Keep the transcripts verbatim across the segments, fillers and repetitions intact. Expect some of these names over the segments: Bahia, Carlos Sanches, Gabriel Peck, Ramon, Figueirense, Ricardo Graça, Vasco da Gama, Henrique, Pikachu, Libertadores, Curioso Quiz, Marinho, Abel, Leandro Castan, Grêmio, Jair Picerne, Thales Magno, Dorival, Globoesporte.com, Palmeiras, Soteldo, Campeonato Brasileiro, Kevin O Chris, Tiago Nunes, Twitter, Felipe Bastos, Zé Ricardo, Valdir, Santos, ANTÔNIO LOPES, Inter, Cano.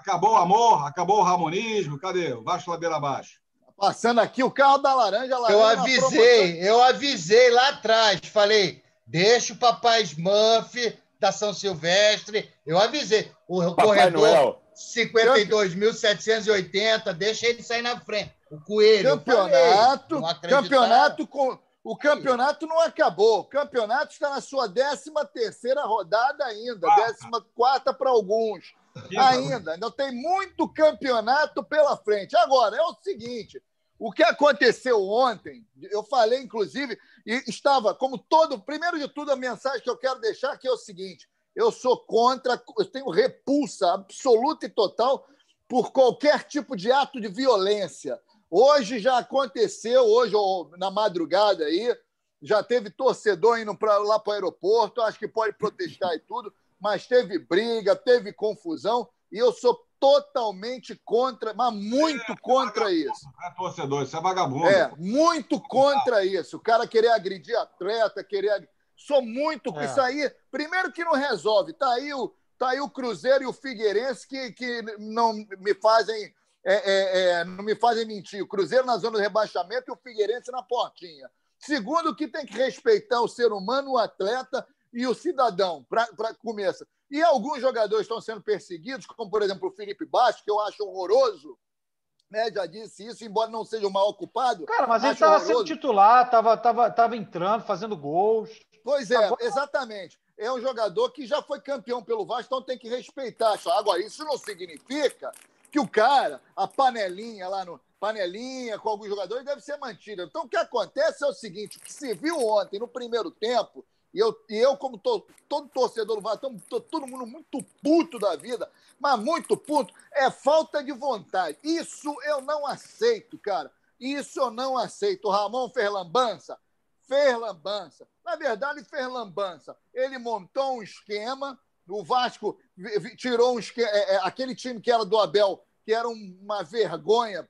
Acabou o amor, acabou o ramonismo. Cadê? Vasco ladeira abaixo. Passando aqui o carro da laranja. laranja eu avisei, eu avisei lá atrás. Falei, deixa o papai Smurf da São Silvestre. Eu avisei. O papai corredor cinquenta e dois mil setecentos e oitenta, deixa ele sair na frente. O coelho. Campeonato, falei, campeonato com... O campeonato não acabou. O campeonato está na sua décima terceira rodada ainda, décima quarta para alguns. Ainda, ainda tem muito campeonato pela frente. Agora, é o seguinte, o que aconteceu ontem, eu falei, inclusive, e estava como todo... Primeiro de tudo, a mensagem que eu quero deixar aqui é o seguinte, eu sou contra, eu tenho repulsa absoluta e total por qualquer tipo de ato de violência. Hoje já aconteceu, hoje ou na madrugada aí, já teve torcedor indo pra, lá para o aeroporto, acho que pode protestar e tudo, mas teve briga, teve confusão, e eu sou totalmente contra, mas muito é, contra é isso. É torcedor, isso é vagabundo. É, muito contra isso. O cara querer agredir atleta, querer... Ag... Sou muito com é. isso aí. Primeiro que não resolve, tá aí o, tá aí o Cruzeiro e o Figueirense que, que não me fazem... É, é, é, não me fazem mentir, o Cruzeiro na zona do rebaixamento e o Figueirense na portinha. Segundo, que tem que respeitar o ser humano, o atleta e o cidadão, para começar. E alguns jogadores estão sendo perseguidos, como, por exemplo, o Felipe Bastos, que eu acho horroroso, né? Já disse isso, embora não seja o maior culpado. Cara, mas ele estava sendo titular, estava tava, tava entrando, fazendo gols. Pois é, Agora... exatamente. É um jogador que já foi campeão pelo Vasco, então tem que respeitar. Agora, isso não significa... que o cara, a panelinha lá no... Panelinha com alguns jogadores deve ser mantida. Então, o que acontece é o seguinte, o que se viu ontem, no primeiro tempo, e eu, e eu como tô, todo torcedor do Vasco, tô, todo mundo muito puto da vida, mas muito puto, é falta de vontade. Isso eu não aceito, cara. Isso eu não aceito. O Ramon fez lambança? Fez lambança. Na verdade, ele fez lambança. Ele montou um esquema... O Vasco tirou uns, é, é, aquele time que era do Abel, que era uma vergonha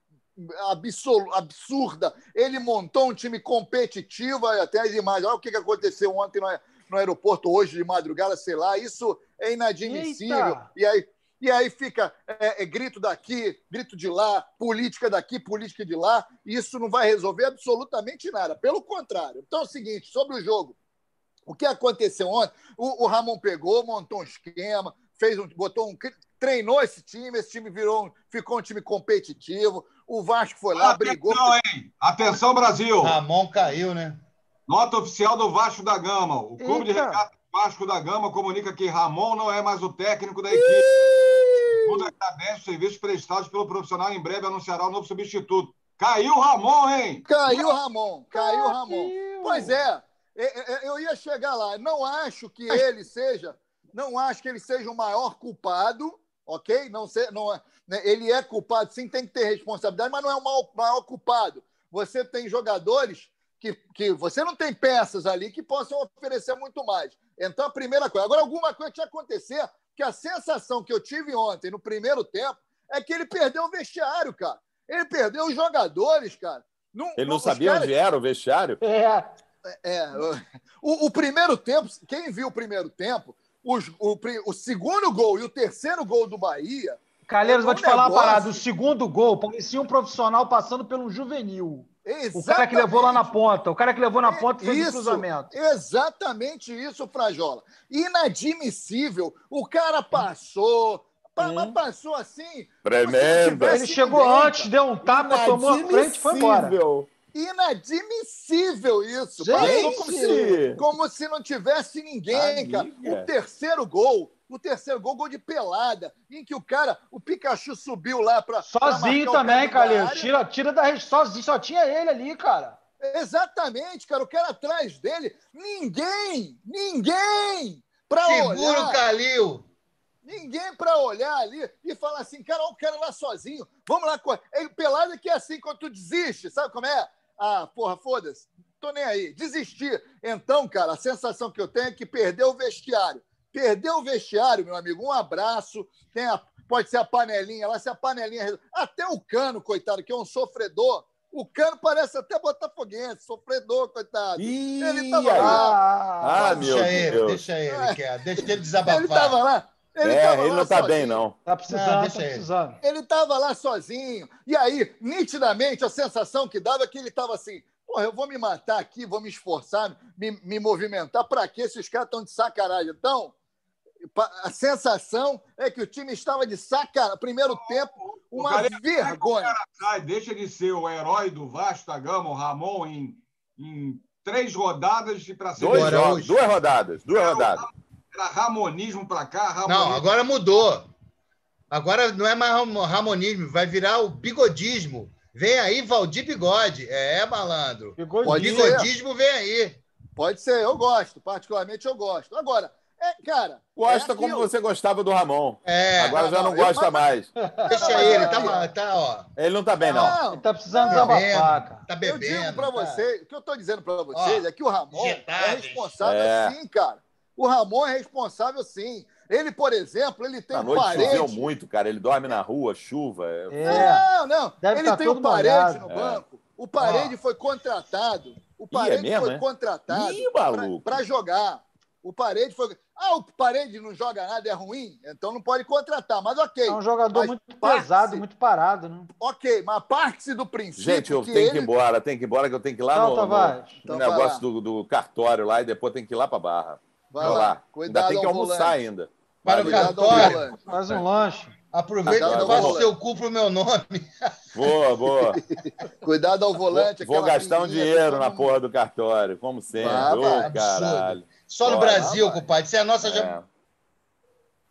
absur, absurda. Ele montou um time competitivo, até as imagens. Olha o que aconteceu ontem no, no aeroporto, hoje de madrugada, sei lá. Isso é inadmissível. E aí, e aí fica é, é, grito daqui, grito de lá, política daqui, política de lá. Isso não vai resolver absolutamente nada. Pelo contrário. Então é o seguinte, sobre o jogo. O que aconteceu ontem? O, o Ramon pegou, montou um esquema, fez um, botou um, treinou esse time, esse time virou, ficou um time competitivo. O Vasco foi lá, atenção, brigou. Hein? Atenção, Brasil! Ramon caiu, né? Nota oficial do Vasco da Gama. O Eita. Clube de Regatas Vasco da Gama comunica que Ramon não é mais o técnico da equipe. Tudo através dos serviços prestados pelo profissional, em breve anunciará o novo substituto. Caiu o Ramon, hein? Caiu o Ramon, caiu o Ramon. Caiu. Pois é. Eu ia chegar lá. Não acho que ele seja, não acho que ele seja o maior culpado, ok? Não, se, não é, né? Ele é culpado, sim, tem que ter responsabilidade, mas não é o maior, maior culpado. Você tem jogadores que, que você não tem peças ali que possam oferecer muito mais. Então, a primeira coisa. Agora, alguma coisa tinha que acontecer, que a sensação que eu tive ontem, no primeiro tempo, é que ele perdeu o vestiário, cara. Ele perdeu os jogadores, cara. Não, ele não sabia caras... onde era o vestiário? É... É, o, o primeiro tempo, quem viu o primeiro tempo, os, o, o segundo gol e o terceiro gol do Bahia... Calheiros, vou te negócio... falar uma parada. O segundo gol parecia um profissional passando pelo juvenil. Exatamente. O cara que levou lá na ponta. O cara que levou na ponta e fez o cruzamento. Exatamente isso, Frajola. Inadmissível. O cara passou... Hum. Mas passou assim... Tremendo. Ele chegou ninguém, antes, deu um tapa, tomou a frente e foi embora. Inadmissível isso. Gente. Como se, como se não tivesse ninguém, amiga. Cara. O terceiro gol, o terceiro gol, gol de pelada, em que o cara, o Pikachu subiu lá pra... Sozinho pra também, Calheiros. Tira, tira da rede sozinho, só tinha ele ali, cara. Exatamente, cara. O cara atrás dele, ninguém, ninguém pra olhar. Segura o Calil. Ninguém para olhar ali e falar assim, cara, olha o cara lá sozinho, vamos lá. Ele pelado que é assim, quando tu desiste, sabe como é? Ah, porra, foda-se, tô nem aí, desistir. Então, cara, a sensação que eu tenho é que perdeu o vestiário. Perdeu o vestiário, meu amigo, um abraço, tem a, pode ser a panelinha lá, se a panelinha... Até o Cano, coitado, que é um sofredor, o Cano parece até botafoguense, sofredor, coitado. Ih, ele tava lá. Ah, ah, meu Deus. Deixa ele, deixa ele, quer. Deixa ele desabafar. Ele tava lá. Ele, é, ele não tá sozinho. bem, não. Tá precisando, não, tá precisando. Ele tava lá sozinho. E aí, nitidamente, a sensação que dava é que ele tava assim, porra, eu vou me matar aqui, vou me esforçar, me, me movimentar. Pra quê? Esses caras estão de sacanagem. Então, a sensação é que o time estava de sacanagem. Primeiro oh, tempo, uma cara, vergonha. O cara sai, deixa de ser o herói do Vasco da Gama, o Ramon, em, em três rodadas e pra ser Dois jogos, jogos. Duas rodadas. Duas é rodadas. rodadas. Era ramonismo pra cá, ramonismo. Não, agora mudou. Agora não é mais ramonismo, vai virar o bigodismo. Vem aí, Valdir Bigode. É, malandro. O bigodismo vem aí. Pode ser, eu gosto. Particularmente eu gosto. Agora, é, cara... Gosta é como você gostava do Ramon. É. Agora não, já não, não gosta eu... mais. Deixa aí, ele tá, tá... ó. Ele não tá bem, não. não. Ele tá precisando desabafar, cara. Tá bebendo. Eu digo pra vocês, o que eu tô dizendo pra vocês ó, é que o Ramon é responsável é. sim, cara. O Ramon é responsável, sim. Ele, por exemplo, ele tem um parente... choveu muito, cara. Ele dorme na rua, chuva... É... Não, não. Deve ele tem um parente no banco. É. O parente ah. foi contratado. O parente Ih, é mesmo, foi é? contratado para jogar. O parente foi... Ah, o parente não joga nada, é ruim? Então não pode contratar, mas ok. É um jogador mas muito pesado, muito parado, né? Ok, mas parte-se do princípio... Gente, eu que tenho ele... que ir embora, tenho que ir embora, que eu tenho que ir lá não, no, tá no, então, no negócio do, do cartório lá e depois tenho que ir lá para a Barra. Vai lá. lá. Cuidado, ainda tem que almoçar volante. ainda. Para o cartório. Faz um lanche. Aproveita e faz o seu cu pro meu nome. Boa, boa. Cuidado ao volante. Vou, vou gastar um dinheiro na porra do cartório, como sempre. Ah, oh, caralho. Só no Bora, Brasil, vai. compadre. Isso é a nossa... É. Já...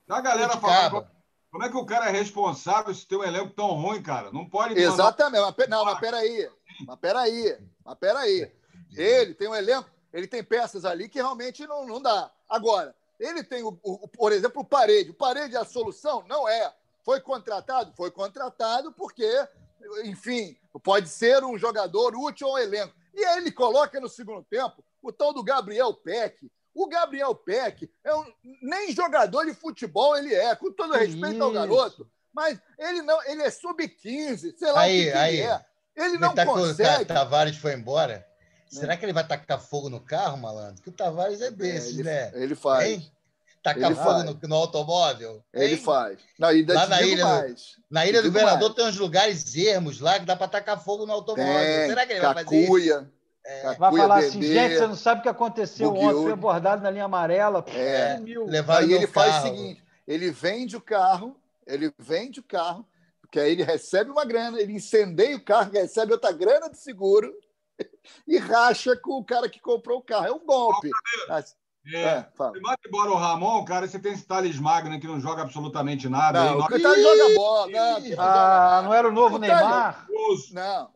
A galera falando, como é que o cara é responsável se tem um elenco tão ruim, cara? Não pode... Exatamente. Mandar... Não, mas peraí. Mas peraí. Mas peraí. Ele tem um elenco... Ele tem peças ali que realmente não, não dá. Agora, ele tem, o, o, por exemplo, o Parede. O Parede é a solução? Não é. Foi contratado? Foi contratado porque, enfim, pode ser um jogador útil ao elenco. E aí ele coloca no segundo tempo o tal do Gabriel Peck. O Gabriel Peck é um, nem jogador de futebol ele é, com todo respeito Isso. ao garoto, mas ele não, ele é sub quinze, sei lá aí, o que, aí. que ele é. Ele não tá consegue. O Tavares foi embora? Será que ele vai tacar fogo no carro, malandro? Que o Tavares é desse, é, né? Ele faz. Hein? Tacar ele fogo no, no automóvel? Ele hein? faz. Não, ainda Lá na ilha, mais. Do, na ilha do Governador tem uns lugares ermos lá que dá para tacar fogo no automóvel. Tem, Será que ele cacuia, vai fazer isso? É. Cacuia, vai falar assim, bebê, gente, você não sabe o que aconteceu ontem, foi abordado na linha amarela. É. Mil. Aí ele faz carro. o seguinte, ele vende o carro, ele vende o carro, porque aí ele recebe uma grana, ele incendeia o carro, recebe outra grana de seguro, e racha com o cara que comprou o carro. É um golpe. É, é, você manda embora o Ramon, cara, você tem esse Thales Magno que não joga absolutamente nada. Não, aí, o Thales joga bola. Não, ah, não era o novo o Neymar? Thales... Não.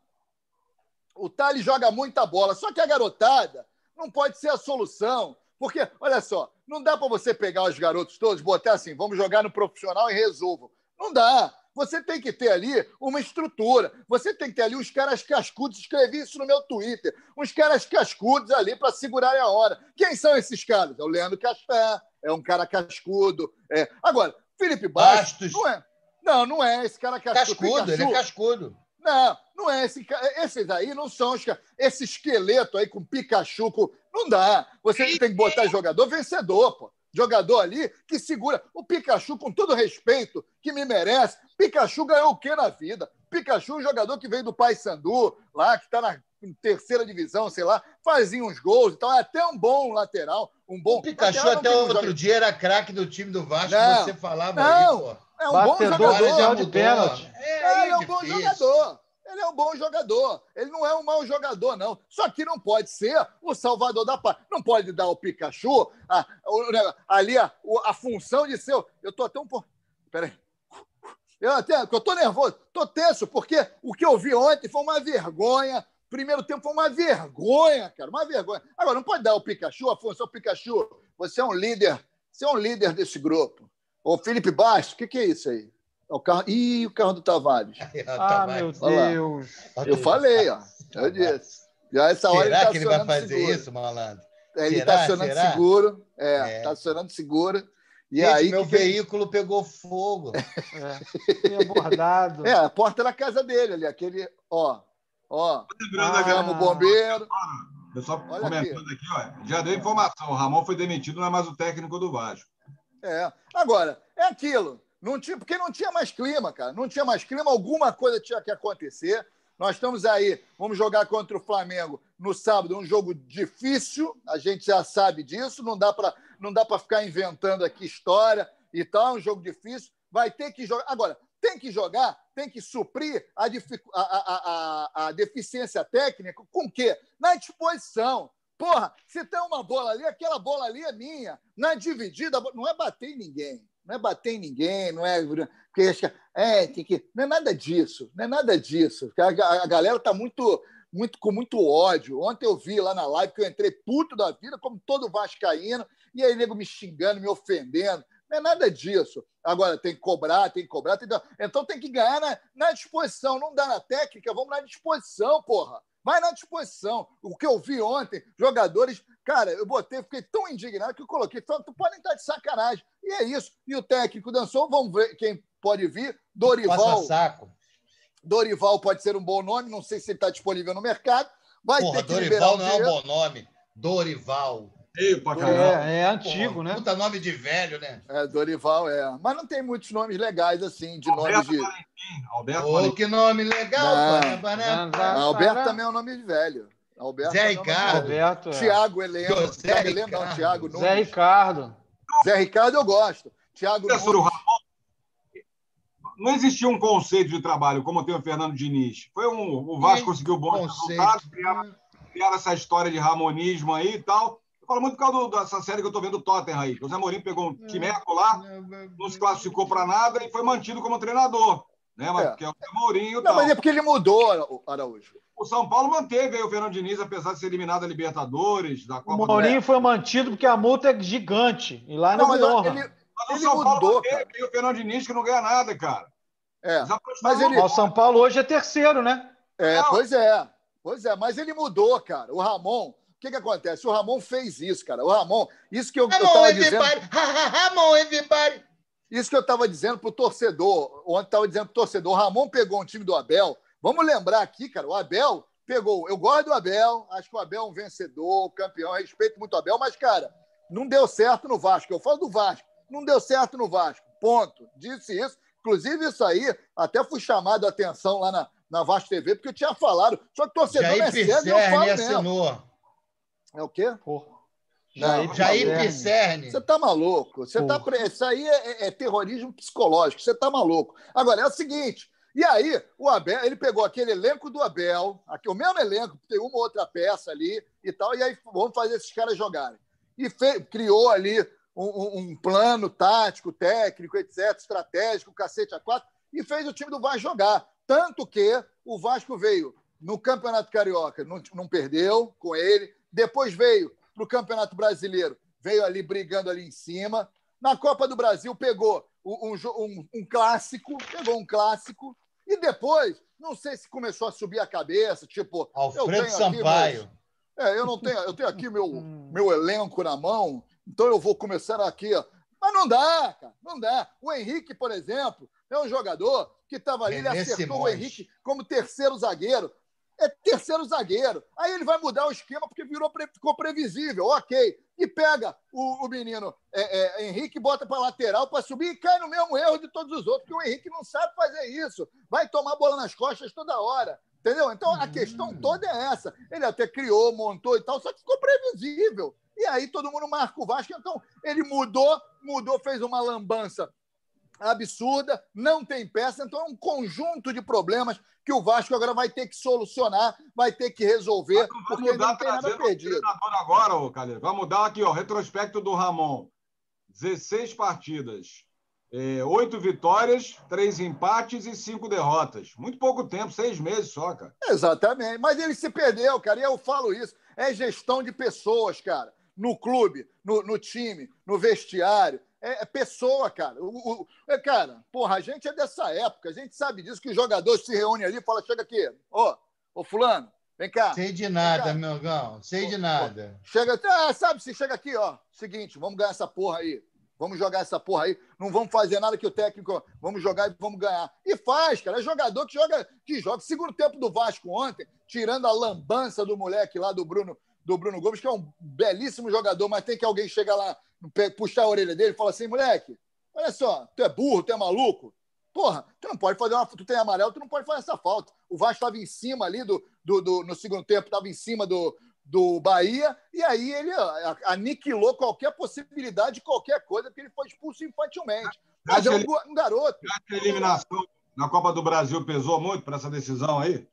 O Thales joga muita bola, só que a garotada não pode ser a solução. Porque, olha só, não dá para você pegar os garotos todos, botar assim, vamos jogar no profissional e resolvam. Não dá. Você tem que ter ali uma estrutura. Você tem que ter ali uns caras cascudos. Escrevi isso no meu Twitter. Uns caras cascudos ali para segurarem a hora. Quem são esses caras? É o Leandro Castan. É um cara cascudo. É. Agora, Felipe Bastos, Bastos. Não é. Não, não é esse cara cascudo. Cascudo, ele é cascudo. Não, não é esse cara. Esses aí não são os caras. Esse esqueleto aí com Pikachu. Com... Não dá. Você tem que botar jogador vencedor, pô. Jogador ali que segura. O Pikachu, com todo respeito, que me merece. Pikachu ganhou o quê na vida? Pikachu é um jogador que veio do Paysandu, lá, que está na terceira divisão, sei lá, fazia uns gols. Então é até um bom lateral, um bom... O Pikachu até um outro jogador. dia era craque do time do Vasco, não, você falava não, aí, pô. É um Batedor, bom jogador. De pênalti. É, ele é um bom jogador. Ele é um bom jogador. Ele não é um mau jogador, não. Só que não pode ser o salvador da pátria. Não pode dar ao Pikachu a, a, a, ali a, a função de ser... Eu tô até um pouco... Peraí. Eu até... Eu tô nervoso. Tô tenso, porque o que eu vi ontem foi uma vergonha. Primeiro tempo foi uma vergonha, cara. Uma vergonha. Agora, não pode dar ao Pikachu a função. Pikachu, você é um líder. Você é um líder desse grupo. Ô, Felipe Bastos, o que, que é isso aí? O carro... Ih, o carro do Tavares. Ah, meu Deus. Eu falei, ó. Eu disse. Já essa hora Será ele tá que ele vai fazer seguro. isso, malandro? Ele está acionando Será? seguro. É, está é. acionando seguro. E Gente, aí meu que... veículo pegou fogo. É. Foi abordado. É, a porta da casa dele ali. Aquele, ó. Ó. Chama o bombeiro. Pessoal comentando aqui, ó. Já deu informação. O Ramon foi demitido, não é mais o técnico do Vasco. É. Agora, é aquilo. Não tinha, porque não tinha mais clima, cara. Não tinha mais clima. Alguma coisa tinha que acontecer. Nós estamos aí. Vamos jogar contra o Flamengo no sábado. Um jogo difícil. A gente já sabe disso. Não dá para não dá para ficar inventando aqui história e tal. É um jogo difícil. Vai ter que jogar. Agora, tem que jogar, tem que suprir a, dific... a, a, a, a deficiência técnica com o quê? Na disposição. Porra, se tem uma bola ali, aquela bola ali é minha. Na dividida, não é bater em ninguém. Não é bater em ninguém, não é... é tem que... Não é nada disso, não é nada disso. A galera está muito, muito, com muito ódio. Ontem eu vi lá na live que eu entrei puto da vida, como todo vascaíno, e aí nego me xingando, me ofendendo. Não é nada disso. Agora, tem que cobrar, tem que cobrar. Tem que... Então tem que ganhar na, na disposição. Não dá na técnica, vamos na disposição, porra. Vai na disposição. O que eu vi ontem, jogadores... Cara, eu botei, fiquei tão indignado que eu coloquei. Falei, tu pode estar de sacanagem. E é isso. E o técnico dançou. Vamos ver quem pode vir. Dorival. Passa saco. Dorival pode ser um bom nome. Não sei se ele está disponível no mercado. Vai Porra, ter que Dorival liberar o não dinheiro. É um bom nome. Dorival. Epa, é, é antigo, Porra, né? Puta nome de velho, né? É, Dorival, é. Mas não tem muitos nomes legais, assim, de Alberto nome de... Valentim. Alberto Ô, que nome legal! Não. Não, não, não. Alberto também é um nome de velho. Alberto Zé Ricardo. Alberto, é. Tiago Heleno. Zé Ricardo. Heleno, não, Thiago Nunes. Zé Ricardo. Zé Ricardo eu gosto. Tiago Nunes. Não existia um conceito de trabalho, como tem o Fernando Diniz. Foi um, o Vasco conseguiu bons resultados, criaram, criaram essa história de ramonismo aí e tal. Eu falo muito por causa do, dessa série que eu estou vendo, o Tottenham aí. O Zé Mourinho pegou um timeco lá, não se classificou para nada e foi mantido como treinador. Né? Mas, é. Porque é o Zé Mourinho, não, tal. Mas é porque ele mudou, Araújo. O São Paulo manteve aí o Fernando Diniz, apesar de ser eliminado da Libertadores, da Copa do Brasil. O Mourinho foi mantido porque a multa é gigante. E lá não, não é honra. Ele, mas ele o São mudou, Paulo manteve aí o Fernando Diniz, que não ganha nada, cara. É. Mas ele... O São Paulo hoje é terceiro, né? É, não. Pois é. Pois é, mas ele mudou, cara. O Ramon... O que, que acontece? O Ramon fez isso, cara. O Ramon, isso que eu estava dizendo... Ramon, everybody! Isso que eu estava dizendo para o torcedor. Ontem estava dizendo para o torcedor. O Ramon pegou um time do Abel. Vamos lembrar aqui, cara. O Abel pegou... Eu gosto do Abel. Acho que o Abel é um vencedor, campeão. Respeito muito o Abel. Mas, cara, não deu certo no Vasco. Eu falo do Vasco. Não deu certo no Vasco. Ponto. Disse isso. Inclusive, isso aí, até fui chamado a atenção lá na, na Vasco T V, porque eu tinha falado. Só que o torcedor Jair é cedo e eu falo assinou. Mesmo. É o quê? Porra. Jair, Jair Picerne. Você tá maluco. Você tá pre... Isso aí é, é, é terrorismo psicológico. Você tá maluco. Agora, é o seguinte. E aí, o Abel, ele pegou aquele elenco do Abel, aqui, o mesmo elenco, tem uma outra peça ali e tal, e aí vamos fazer esses caras jogarem. E fez, criou ali um, um plano tático, técnico, etcétera, estratégico, cacete a quatro, e fez o time do Vasco jogar. Tanto que o Vasco veio no Campeonato Carioca, não, não perdeu com ele. Depois veio para o Campeonato Brasileiro, veio ali brigando ali em cima. Na Copa do Brasil pegou um, um, um clássico, pegou um clássico. E depois, não sei se começou a subir a cabeça, tipo... Alfredo Sampaio. Mas, é, eu não tenho, eu tenho aqui meu, meu elenco na mão, então eu vou começar aqui, ó. Mas não dá, cara, não dá. O Henrique, por exemplo, é um jogador que estava ali, ele acertou o Henrique como terceiro zagueiro. É terceiro zagueiro. Aí ele vai mudar o esquema porque virou, ficou previsível. Ok. E pega o, o menino é, é, Henrique, bota para lateral para subir e cai no mesmo erro de todos os outros, porque o Henrique não sabe fazer isso. Vai tomar bola nas costas toda hora. Entendeu? Então, a questão toda é essa. Ele até criou, montou e tal, só que ficou previsível. E aí todo mundo marca o Vasco. Então, ele mudou, mudou, fez uma lambança absurda, não tem peça, então é um conjunto de problemas que o Vasco agora vai ter que solucionar, vai ter que resolver, porque mudar, não tem nada perdido. Agora, ô, vai mudar aqui, ó, retrospecto do Ramon. dezesseis partidas, é, oito vitórias, três empates e cinco derrotas. Muito pouco tempo, seis meses só, cara. Exatamente, mas ele se perdeu, cara, e eu falo isso. É gestão de pessoas, cara, no clube, no, no time, no vestiário. É pessoa, cara. O, o, é, cara, porra, a gente é dessa época. A gente sabe disso, que os jogadores se reúnem ali e falam, chega aqui, ô, ô fulano, vem cá. Sei de nada, meu irmão, sei de nada. Chega, ah, sabe, se chega aqui, ó, seguinte, vamos ganhar essa porra aí. Vamos jogar essa porra aí. Não vamos fazer nada que o técnico... Vamos jogar e vamos ganhar. E faz, cara. É jogador que joga... Que joga. Segundo tempo do Vasco ontem, tirando a lambança do moleque lá, do Bruno... do Bruno Gomes, que é um belíssimo jogador, mas tem que alguém chegar lá, puxar a orelha dele e falar assim, moleque, olha só, tu é burro, tu é maluco? Porra, tu não pode fazer uma... Tu tem amarelo, tu não pode fazer essa falta. O Vasco estava em cima ali, do, do, do, no segundo tempo, estava em cima do, do Bahia, e aí ele aniquilou qualquer possibilidade de qualquer coisa, porque ele foi expulso infantilmente. Mas é um, um garoto. A eliminação na Copa do Brasil pesou muito para essa decisão aí?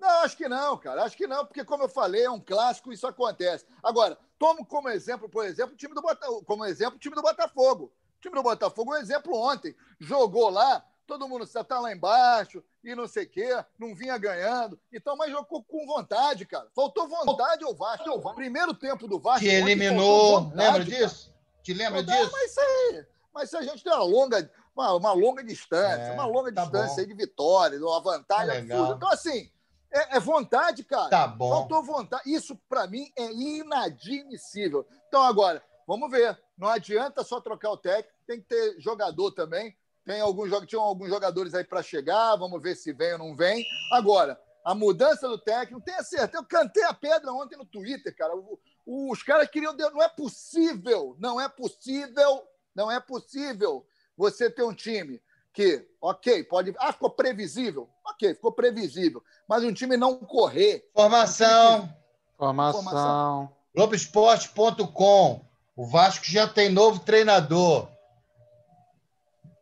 Não, acho que não, cara. Acho que não, porque, como eu falei, é um clássico e isso acontece. Agora, tomo como exemplo, por exemplo, o time do Botafogo, como exemplo, o time do Botafogo. O time do Botafogo é um exemplo ontem. Jogou lá, todo mundo está lá embaixo e não sei o quê, não vinha ganhando. Então, mas jogou com vontade, cara. Faltou vontade ao Vasco. O primeiro tempo do Vasco... Que eliminou... Vontade, lembra disso? Cara. Te lembra não, disso? Mas isso aí... Mas se a gente tem uma longa, uma, uma longa distância, é, uma longa tá distância aí de vitória, uma vantagem absurda. Então, assim, é, é vontade, cara. Tá bom. Faltou vontade. Isso, para mim, é inadmissível. Então, agora, vamos ver. Não adianta só trocar o técnico, tem que ter jogador também. Tem alguns, tinham alguns jogadores aí para chegar, vamos ver se vem ou não vem. Agora, a mudança do técnico, tenha certeza. Eu cantei a pedra ontem no Twitter, cara. Os caras queriam... Não é possível, não é possível... Não é possível você ter um time que, ok, pode... Ah, ficou previsível? Ok, ficou previsível. Mas um time não correr. Formação. Formação. Formação. Globo Esporte ponto com. O Vasco já tem novo treinador.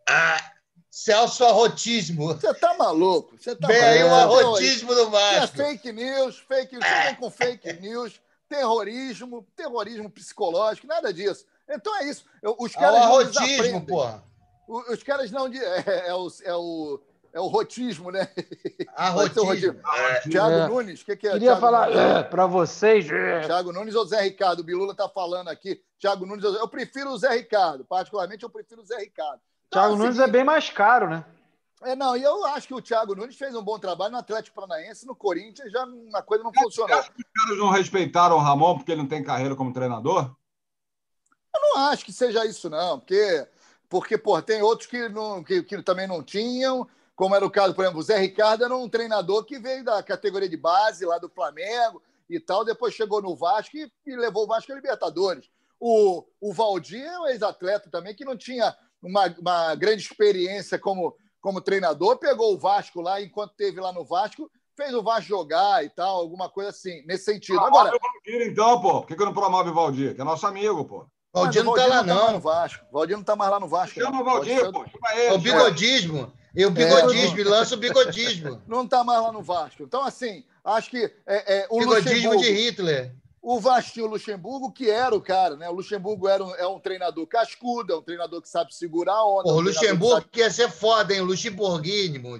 Ah, Celso Arrotismo. Você tá maluco? Você tá Vem maluco. Aí o arrotismo do Vasco. É fake news, fake news. Vem com fake news, terrorismo, terrorismo psicológico, nada disso. Então é isso. Os caras é o arrotismo, porra. Os caras não... É, é, o, é, o, é o rotismo, né? Arrotismo. É. Tiago é. Nunes, o que, que é? Queria Thiago falar é, para vocês... É. Tiago Nunes ou Zé Ricardo? O Bilula tá falando aqui. Tiago Nunes... Eu prefiro o Zé Ricardo. Particularmente, eu prefiro o Zé Ricardo. Então, Thiago assim, Nunes é bem mais caro, né? É, não. E eu acho que o Thiago Nunes fez um bom trabalho no Atlético Paranaense, no Corinthians, já a coisa não funcionou. Acho que os caras não respeitaram o Ramon porque ele não tem carreira como treinador? Eu não acho que seja isso, não, porque, porque pô, tem outros que, não, que, que também não tinham, como era o caso, por exemplo, o Zé Ricardo era um treinador que veio da categoria de base lá do Flamengo e tal, depois chegou no Vasco e, e levou o Vasco a Libertadores. O, o Valdir é um ex-atleta também que não tinha uma, uma grande experiência como, como treinador, pegou o Vasco lá, enquanto esteve lá no Vasco, fez o Vasco jogar e tal, alguma coisa assim, nesse sentido. Agora, promove o Valdir, então, pô. Por que eu não promove o Valdir? Que é nosso amigo, pô. Valdir não, Valdir tá lá, não. Tá no Vasco. Valdir não tá mais lá no Vasco. Chama o Valdir, pô. O bigodismo. E o bigodismo, é, lança o bigodismo. Não tá mais lá no Vasco. Então, assim, acho que... É, é, o bigodismo de Hitler. O Vasco e o Luxemburgo, que era o cara, né? O Luxemburgo era um, é um treinador cascudo, é um treinador que sabe segurar a onda. O é um Luxemburgo que, sabe... que ia ser foda, hein? O Luxemburguismo.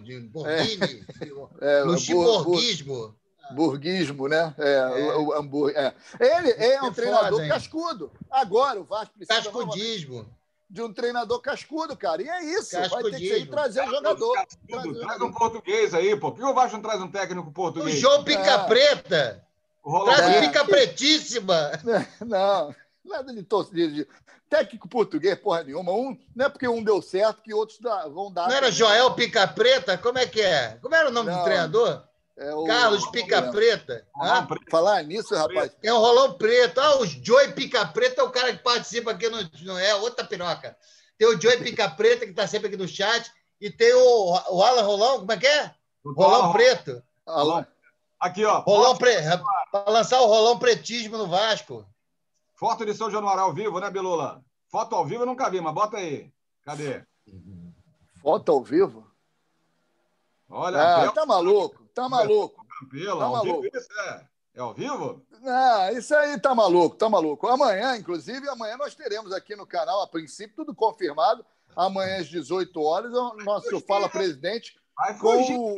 É. É, Luxemburguismo. Bur, bur, burguismo, né? É, é. O, o, é. Ele é um é treinador foda, cascudo. Agora, o Vasco precisa... Cascudismo. De um treinador cascudo, cara. E é isso. Vai ter que ir trazer o jogador. Trazer traz um português aí, pô. Por que o Vasco não traz um técnico português? O João Pica Preta. É. Traz é. Pica Pretíssima. Não, nada de torcida. Técnico português, porra nenhuma. Um, não é porque um deu certo que outros vão dar... Não era Joel Pica Preta? Como é que é? Como era o nome não. do treinador? É o... Carlos Pica Preta. Ah, falar nisso, rapaz. É o Rolão Preto. Ah, o Joey Pica Preta é o cara que participa aqui, no... não é? Outra piroca. Tem o Joey Pica Preta, que está sempre aqui no chat. E tem o, o Alan Rolão, como é que é? Rolão Preto. Alan. Aqui, ó. Rolão Pre... Para lançar o Rolão Pretismo no Vasco. Foto de São Januário ao vivo, né, Belula? Foto ao vivo eu nunca vi, mas bota aí. Cadê? Foto ao vivo? Olha, ah, Bel... tá maluco. Tá maluco. Campelo, tá maluco. Isso é. é ao vivo? Não, isso aí tá maluco, tá maluco. Amanhã, inclusive, amanhã nós teremos aqui no canal, a princípio, tudo confirmado. Amanhã às dezoito horas, o nosso Fala Presidente vai fugir. Com,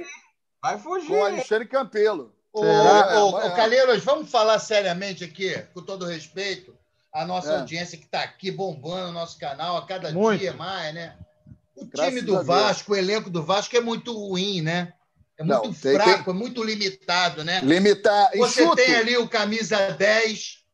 vai fugir. Com o Alexandre Campelo. Ô, é, Calheiros, vamos falar seriamente aqui, com todo respeito, a nossa é. audiência que tá aqui bombando o nosso canal a cada muito. dia mais, né? O Graças time do Vasco, o elenco do Vasco é muito ruim, né? É muito não, tem, fraco, tem... é muito limitado, né? Limitar. Você enxuto. Tem ali o camisa dez,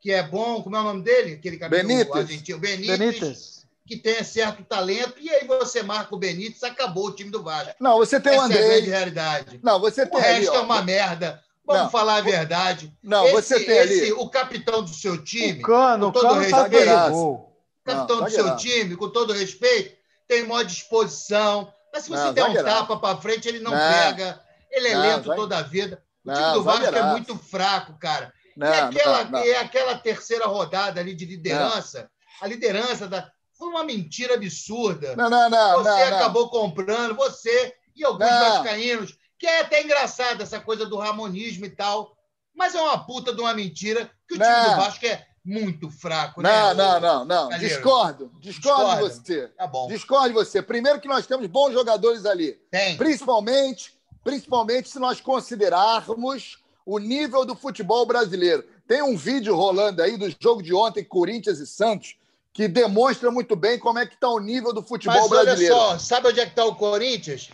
que é bom, como é o nome dele? Aquele Benítez. Argentino, Benítez, Benítez, que tem certo talento, e aí você marca o Benítez, acabou o time do Vasco. Não, você tem Essa o André. É a grande realidade. Não, você o tem resto ali, é uma merda. Vamos não, falar a verdade. Não, esse, você tem esse, ali... o capitão do seu time, o Cano, com todo o respeito, tá o capitão não, do tá seu time, com todo respeito, tem maior disposição. Mas se você não, der um tapa para frente, ele não, não pega. Ele é não, lento vai... toda a vida. O não, time do Vasco é muito fraco, cara. Não, e aquela, não, não. E aquela terceira rodada ali de liderança, não. a liderança da... foi uma mentira absurda. Não, não, não. Você não, acabou não. comprando, você e alguns não. vascaínos. Que é até engraçado essa coisa do ramonismo e tal, mas é uma puta de uma mentira que o não. time do Vasco é muito fraco. Não, né? não, não, não. Galera, discordo. Discordo de você. Tá bom. Discordo de você. Primeiro que nós temos bons jogadores ali. Tem. Principalmente, principalmente se nós considerarmos o nível do futebol brasileiro. Tem um vídeo rolando aí do jogo de ontem, Corinthians e Santos, que demonstra muito bem como é que está o nível do futebol mas brasileiro. Olha só, sabe onde é que está o Corinthians?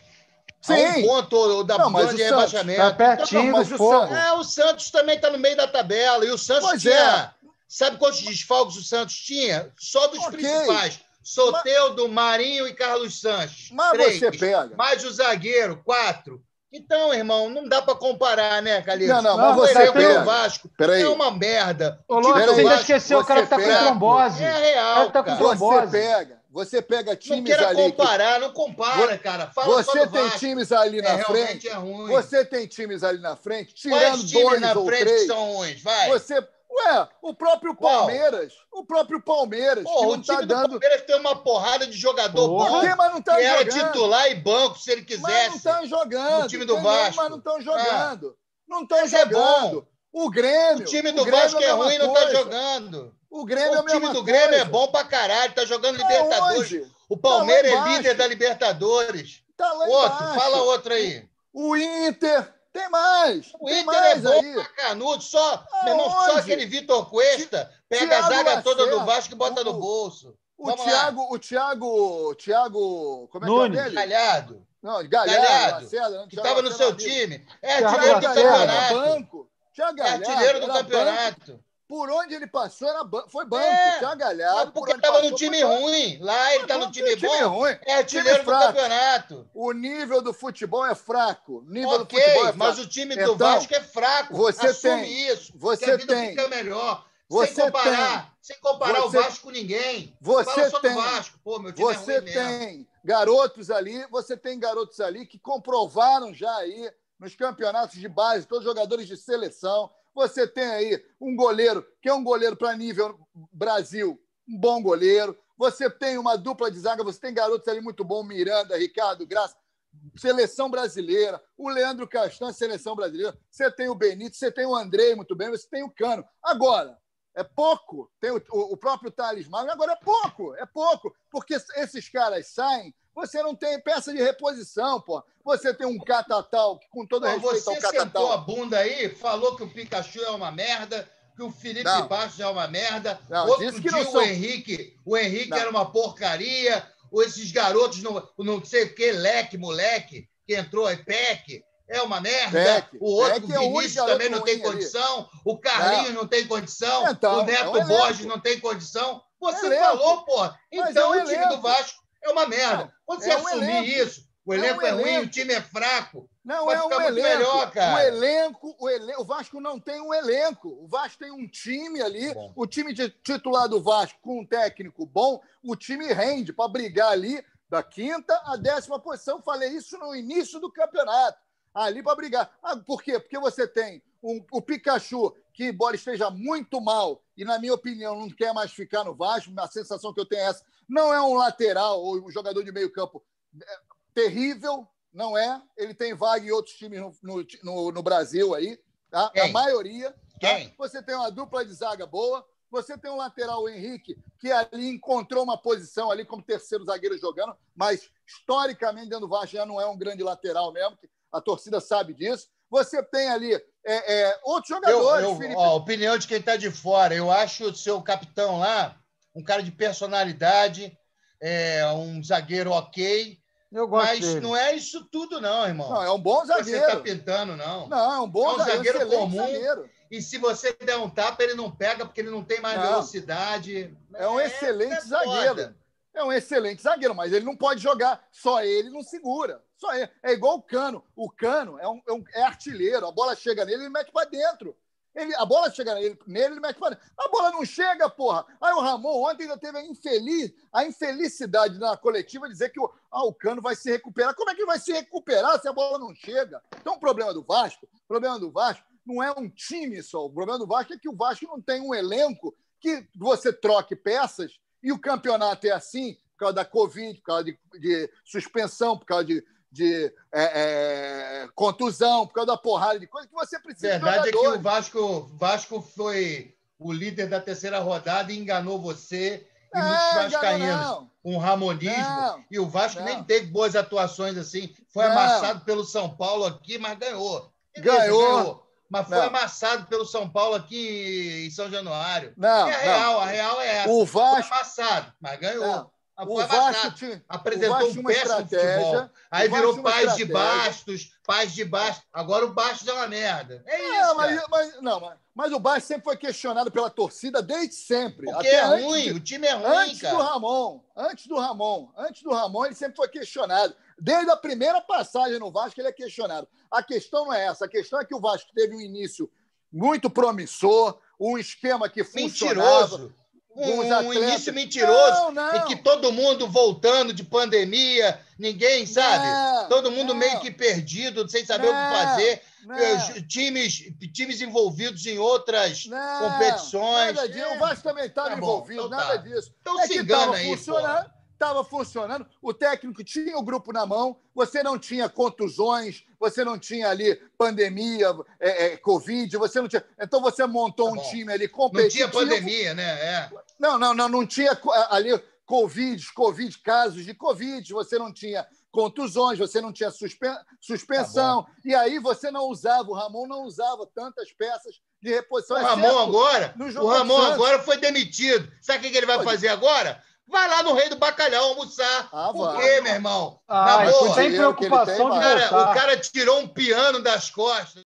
Sim. A um ponto da zona de rebaixamento. Tá pertinho, então, mas o Santos. É, o Santos também está no meio da tabela. E o Santos pois tinha. É. Sabe quantos desfalques o Santos tinha? Só dos okay. principais. Soteldo, mas... Marinho e Carlos Sanches. Mas três. Você pega. Mais o zagueiro, quatro. Então, irmão, não dá para comparar, né, Calixto? Não, não, mas você pega. O elenco do Vasco é uma merda. Ô, Lopes, você já esqueceu, o cara que tá com trombose. É real, o cara que tá com trombose. Você pega. Você pega times ali... Não quero comparar, que... não compara, cara. Fala você tem Vasco. Times ali na é, frente... É ruim. Você tem times ali na frente, tirando Quais times dois na ou frente três... são ruins, vai. Você... Ué, o próprio Palmeiras... Qual? O próprio Palmeiras... Porra, que não o time tá dando... do Palmeiras tem uma porrada de jogador bom... mas não tá que jogando. Era titular e banco, se ele quisesse. Mas não estão jogando. O time do Vasco. Mas não estão jogando. Ah. Não estão jogando. É bom. O Grêmio... O time do o Vasco é ruim e não tá jogando. O Grêmio o time é do Grêmio coisa. É bom pra caralho, tá jogando tá Libertadores. Hoje. O Palmeiras tá é líder da Libertadores. Tá lá outro, embaixo. Fala outro aí. O Inter, tem mais. O tem Inter mais é bom aí. Pra canudo, só, meu irmão, só aquele Vitor Cuesta pega Thiago a zaga Lacerda. Toda do Vasco e bota o, no bolso. O Thiago, o Thiago, Thiago, como é Nunes. Que é dele? Galhado. Não, Galhado. Galhado Lacerda, não, que estava no seu time. É artilheiro do campeonato. É artilheiro do campeonato. Por onde ele passou era ban... foi banco, é, Thiago Galhado. Porque ele estava no time ruim. Lá ele está no time bom. É artilheiro do campeonato. O nível do futebol é fraco. O nível do futebol é fraco. Mas o time do Vasco é fraco. Você tem isso. Você tem. Fica melhor. Sem comparar, sem comparar o Vasco com ninguém. Fala só do Vasco. Pô, meu time é ruim mesmo. Você tem garotos ali, você tem garotos ali que comprovaram já aí nos campeonatos de base, todos os jogadores de seleção. Você tem aí um goleiro, que é um goleiro para nível Brasil, um bom goleiro. Você tem uma dupla de zaga, você tem garotos ali muito bons, Miranda, Ricardo, Graça, seleção brasileira, o Leandro Castan, seleção brasileira. Você tem o Benítez, você tem o Andrei muito bem, você tem o Cano. Agora, é pouco, tem o, o próprio Thales Magno, agora é pouco, é pouco, porque esses caras saem, você não tem peça de reposição, pô. Você tem um catatal, que com todo pô, respeito ao catatal... Você sentou a bunda aí, falou que o Pikachu é uma merda, que o Felipe não. Bastos é uma merda, não, outro dia o sou... Henrique, o Henrique não. era uma porcaria, ou esses garotos, não, não sei o que, leque, moleque, que entrou é P E C, é uma merda. Peque, o outro, o Vinícius, é também não tem condição. Ali. O Carlinhos não. não tem condição. Então, o Neto é um Borges não tem condição. Você é falou, pô. Então é um o time do Vasco é uma merda. Quando você é um assumir elenco. Isso, o elenco é, um é ruim, elenco. O time é fraco, não vai é ficar um muito elenco. Melhor, cara. O elenco, o elenco, o Vasco não tem um elenco. O Vasco tem um time ali. Bom. O time de titular do Vasco com um técnico bom, o time rende para brigar ali da quinta à décima posição. Falei isso no início do campeonato. Ali para brigar. Ah, por quê? Porque você tem um, o Pikachu, que embora esteja muito mal, e na minha opinião não quer mais ficar no Vasco, a sensação que eu tenho é essa, não é um lateral ou um jogador de meio campo terrível, não é? Ele tem vaga em outros times no, no, no, no Brasil aí, tá? A maioria. Tá? Você tem uma dupla de zaga boa, você tem um lateral, o Henrique, que ali encontrou uma posição ali como terceiro zagueiro jogando, mas historicamente dentro do Vasco já não é um grande lateral mesmo, que a torcida sabe disso. Você tem ali é, é, outros jogadores, eu, eu, Felipe. Ó, opinião de quem está de fora. Eu acho o seu capitão lá um cara de personalidade, é, um zagueiro ok. Eu gosto mas dele. Não é isso tudo, não, irmão. Não, é um bom zagueiro. Você está pintando, não. Não, é um bom é um zagueiro, zagueiro comum. Zagueiro. E se você der um tapa, ele não pega, porque ele não tem mais não. velocidade. É um é, excelente é zagueiro. É um excelente zagueiro, mas ele não pode jogar. Só ele não segura. Só ele. É igual o Cano. O Cano é, um, é, um, é artilheiro. A bola chega nele, ele mete para dentro. Ele, a bola chega nele, ele mete para dentro. A bola não chega, porra. Aí o Ramon ontem ainda teve a, infeliz, a infelicidade na coletiva de dizer que o, ah, o Cano vai se recuperar. Como é que ele vai se recuperar se a bola não chega? Então o problema do Vasco, o problema do Vasco não é um time só. O problema do Vasco é que o Vasco não tem um elenco que você troque peças. E o campeonato é assim, por causa da Covid, por causa de, de suspensão, por causa de, de é, é, contusão, por causa da porrada de coisa que você precisa. A verdade é que o Vasco, Vasco foi o líder da terceira rodada e enganou você e é, muitos vascaínos. Um ramonismo. Não, e o Vasco não. nem teve boas atuações assim. Foi não. amassado pelo São Paulo aqui, mas ganhou. Beleza, ganhou. ganhou. Mas foi não. amassado pelo São Paulo aqui em São Januário. Não, é a real, não. a real é essa. O Vasco... Foi amassado, mas ganhou. Não. O foi Vasco te... apresentou o Vasco um péssimo futebol. Aí virou Pais de Bastos, Pais de Bastos. Agora o Bastos é uma merda. É isso, é, mas, mas, não, mas, mas o Bastos sempre foi questionado pela torcida desde sempre. Porque Até é ruim, antes, o time é ruim, antes cara. Do Ramon, antes do Ramon, antes do Ramon ele sempre foi questionado. Desde a primeira passagem no Vasco ele é questionado. A questão não é essa. A questão é que o Vasco teve um início muito promissor, um esquema que funcionava. Mentiroso. Um, um início mentiroso não, não. e que todo mundo voltando de pandemia, ninguém sabe, não, todo mundo não. meio que perdido, sem saber não, o que fazer, não. times, times envolvidos em outras não, competições. Nada disso. É. O Vasco também estava tá envolvido, então, nada tá. disso. Então é se engana aí, estava funcionando, o técnico tinha o grupo na mão, você não tinha contusões, você não tinha ali pandemia, é, é, Covid, você não tinha... Então você montou tá um time ali competitivo. Não tinha pandemia, né? É. Não, não, não, não tinha ali Covid, Covid, casos de Covid, você não tinha contusões, você não tinha suspen... suspensão, tá e aí você não usava, o Ramon não usava tantas peças de reposição. O Ramon agora, o Ramon agora foi demitido. Sabe o que ele vai fazer agora? Vai lá no Rei do Bacalhau almoçar. Ah, Por vai. quê, meu irmão? Ah, Na boa. Sem preocupação de voltar. O cara tirou um piano das costas.